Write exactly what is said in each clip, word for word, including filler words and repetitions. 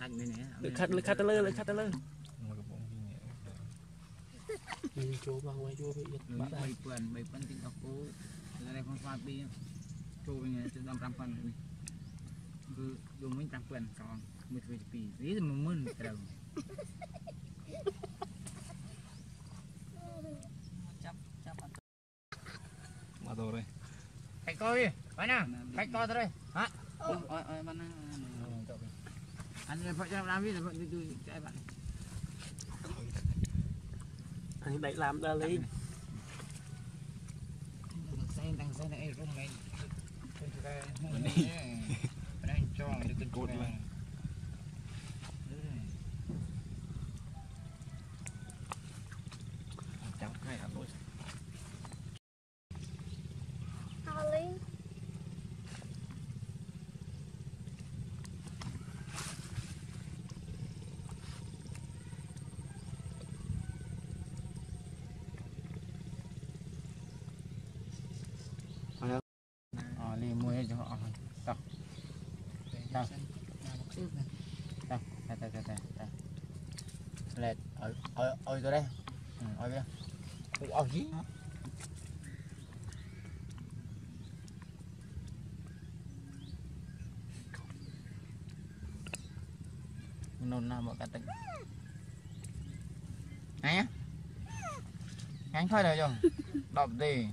คัดเลยคัดเตอร์เลยคัดเตอร์เลยโจบางไว้โจไปยึดบ้านไม่เปลี่ยนไม่เปลี่ยนทิ้งเอาโก้แล้วในความปีโจเป็นไงจะดำรังพันคือโยมไม่รังเปลี่ยนสองมือถือปีนี่จะมันมึนเติมจับจับมาตัวเลยใครก็ยี่ไปนะใครก็ตัวเลยฮะโอ้ยโอ้ยมันอันนี้พอจะรำวิ่งแต่พอจะดูใจบ้านอันนี้ได้รำได้เลยเส้นทางเส้นไอ้รุ่งไงวันนี้แรงจ้องเลยเป็นกดเลยจับให้ครับลูกเอาเลยLẹt, ôi, ôi, ôi tôi đây, ừ, ôi kia, ôi, ôi gì? Nôn nào mà cả tỉnh. Này á, ngắn thôi rồi chồng, đọc gì?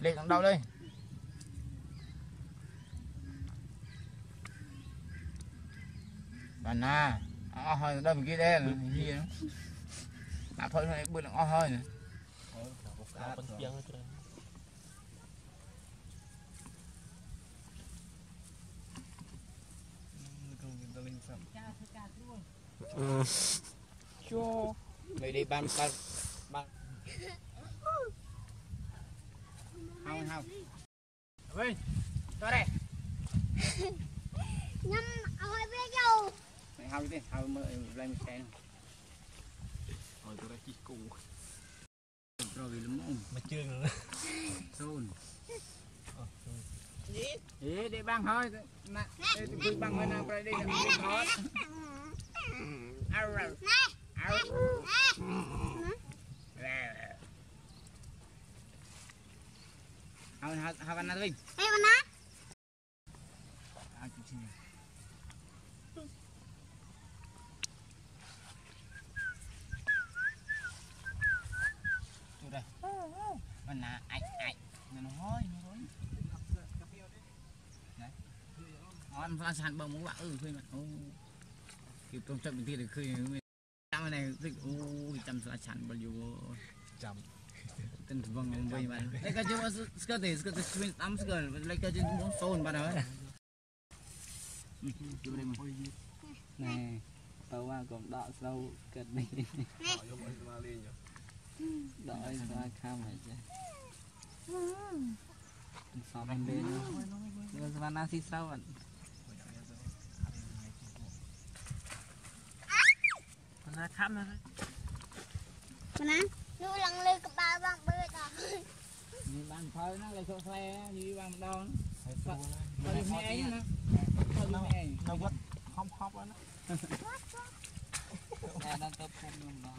Lẹt đằng đâu đây? Bạn à.Ơ hơi đâu kia đây là kia mà thôi thôi bữa là ơ hơi nè cho mày đi ban ban ban không không ơi tới đây nhâm ơ hơi bây giờเอาดิเอาเมื่อไรไม่ใช่นะเอาตัวไรกี่กูเราไปล้มมาเชื่องเลยซูนเอ๊ะเด็กบังเฮ้ยนะเด็กผู้บังเฮ้ยนะไปดิเด็กทอดเอาเราเอาเอาเอาวันนั้นเลยเอาวันนั้นเอาจริงมันน่ะไอ้ไอ้นั่นห้อยนั่นห้อยอ๋อมันฟ้าชันเบิ่งมุ้งว่าเออคือมันโอ้คือตรงจุดที่เราคือจำอะไรสิโอ้ยจำฟ้าชันบอลอยู่จำตั้งบังบังไปมันไอ้กระจุกสกัดสกัดสวิงตั้มสกัดไอ้กระจุกม้วนโซนบ้านเราเนี่ยตัวว่าก็ดอกเศร้าเกิดนี่đợi ra khám vậy chứ sao bên bên người Van Nasi sao vậy Van Nasi khám rồi Van Nasi nuôi lăng lê cặp ba băng bơi rồi như băng phơi nó lại sôi xe như băng đau nó nó như mẹ nó nó mẹ nó quất không khóc đó nó đang tập phun luôn rồi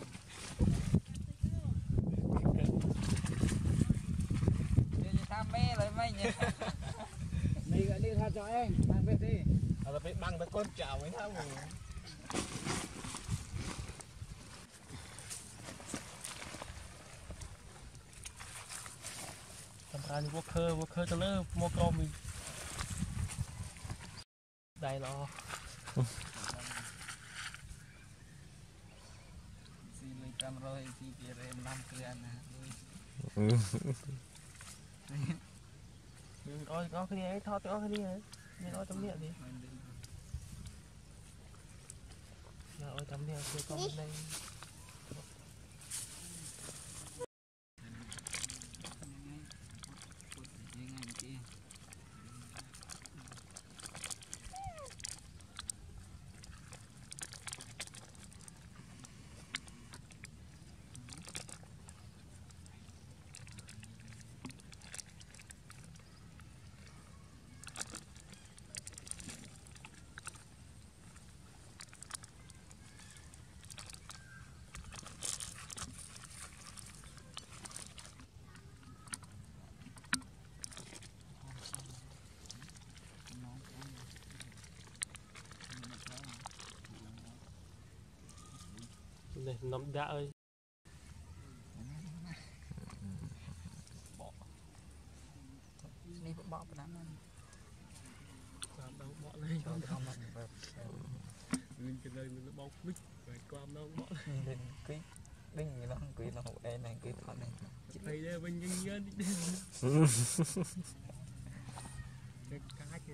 tham mê lấy mày nhỉ? Này gọi đi tha cho em, mang về đi. À, là phải băng tới con chảo mới tham rồi. Làm ra như Walker, Walker cho lỡ mua con mình. Đây lo. Xin lấy trăm rồi, xin tiền em năm tiền nè. Ôi có cái này thọ có cái này nên ôi tấm điện đi là ôi tấm điện kia con đây này nấm đã ơi. Bỏ. Này bỏ vào đám này. Qua đâu bỏ này không không mà. Mình cái đây mình nó bóc mít, phải qua đâu bỏ. Mình cái đinh người nó không quý nó hộ đây này cái thọ này. Chị thấy đây bên nhân nhân đi. Cái cá chứ.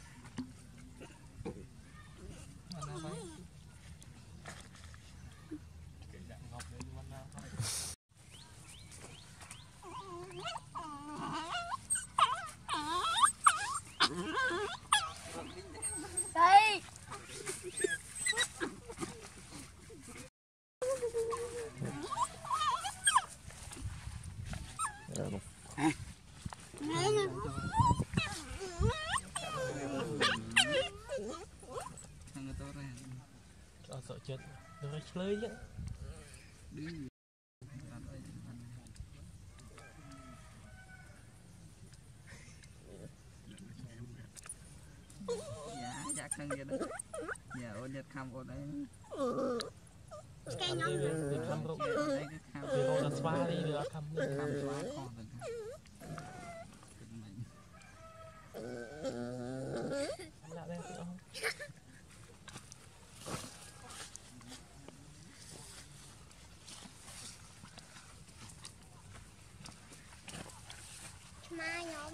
Chết nó chơi chứ đi dạ dạ khăn vậy đó dạ ôn nhật khăm ôn đấy cái nhóm này khăm rồi khăm rồi đặt spa đi được khăm khăm spa còn được lại đây nữa không. Mai nhóm